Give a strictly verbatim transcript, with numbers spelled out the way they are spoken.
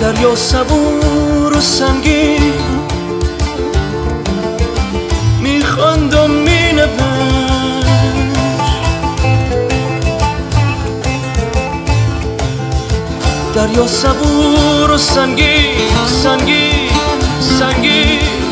دریا صبور و سنگین میخواند و مینوشت، دریا صبور و سنگین سنگین سنگین